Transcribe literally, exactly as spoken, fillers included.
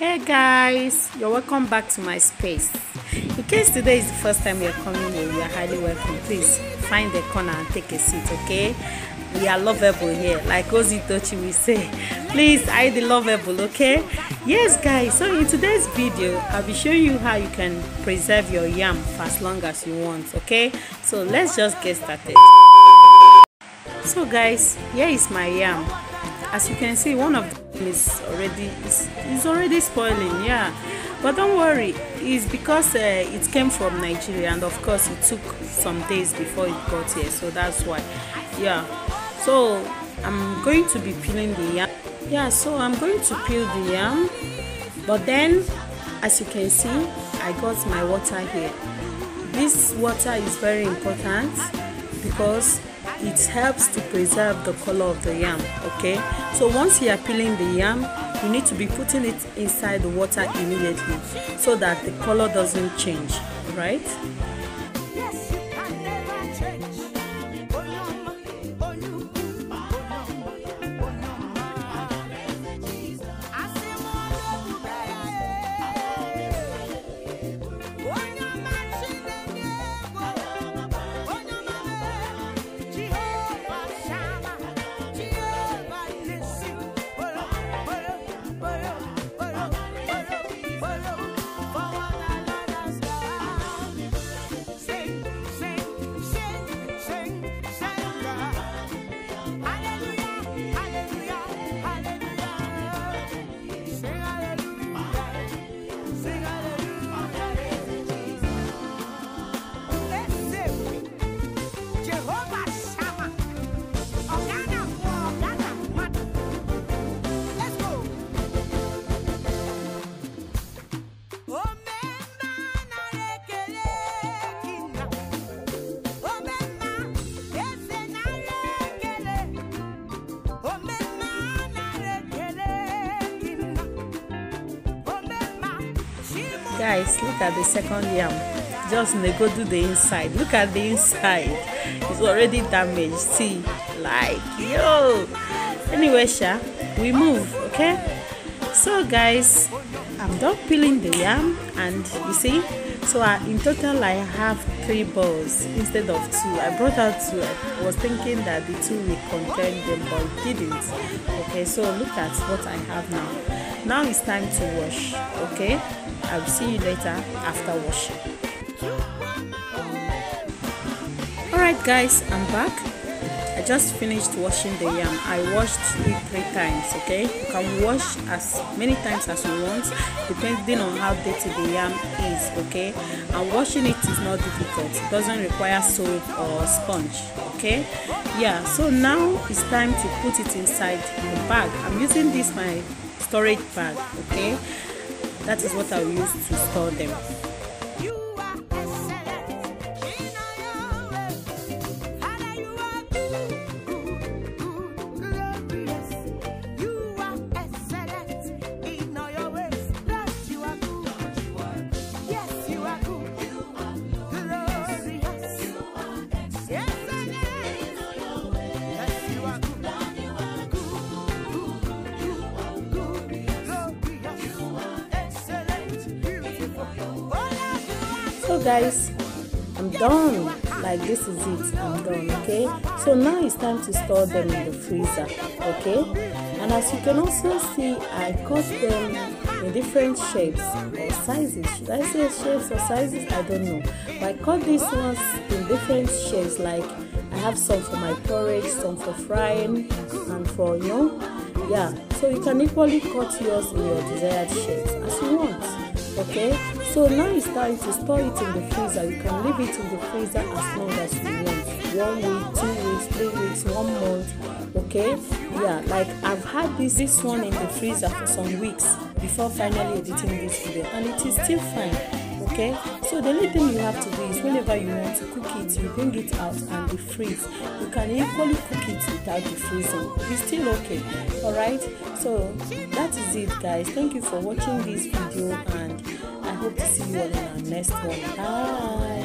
Hey guys, you're welcome back to my space. In case today is the first time you're coming here, you're highly welcome. Please find a corner and take a seat, okay? We are lovable here, like Ozzy Dochi will say. Please, I the lovable, okay? Yes guys, so in today's video, I'll be showing you how you can preserve your yam for as long as you want, okay? So let's just get started. So guys, here is my yam. As you can see, one of the It's already it's, it's already spoiling, yeah, but don't worry, it's because uh, it came from Nigeria, and of course it took some days before it got here, so that's why. Yeah, so I'm going to be peeling the yam. Yeah, so I'm going to peel the yam, but then as you can see, I got my water here. This water is very important because it helps to preserve the color of the yam, okay? So once you are peeling the yam, you need to be putting it inside the water immediately so that the color doesn't change, right? Guys, look at the second yam. Just go do the inside. Look at the inside. It's already damaged. See, like, yo. Anyway, sha, we move, okay? So, guys, I'm done peeling the yam, and you see, so I, in total, I have three balls instead of two. I brought out two. I was thinking that the two will contain them, but it didn't. Okay, so look at what I have now. Now it's time to wash, okay? I'll see you later after washing. Alright guys, I'm back. I just finished washing the yam. I washed it three times, okay? You can wash as many times as you want, depending on how dirty the yam is, okay? And washing it is not difficult. It doesn't require soap or sponge, okay? Yeah, so now it's time to put it inside the bag. I'm using this my storage bag, okay? That is what I use to store them. So guys, I'm done. Like, this is it, I'm done, okay? So now it's time to store them in the freezer, okay? And as you can also see, I cut them in different shapes or sizes. Should I say shapes or sizes? I don't know. But I cut these ones in different shapes. Like, I have some for my porridge, some for frying, and for, you know, yeah. So you can equally cut yours in your desired shapes as you want. Okay, so now it's time to store it in the freezer. You can leave it in the freezer as long as you want. One week, two weeks, three weeks, one month. Okay, yeah, like I've had this, this one in the freezer for some weeks before finally editing this video, and it is still fine. Okay, so the only thing you have to do is whenever you want to cook it, you bring it out and defreeze. You can equally cook it without defreezing. It's still okay, alright? So that is it guys. Thank you for watching this video, and I hope to see you all in our next one. Bye!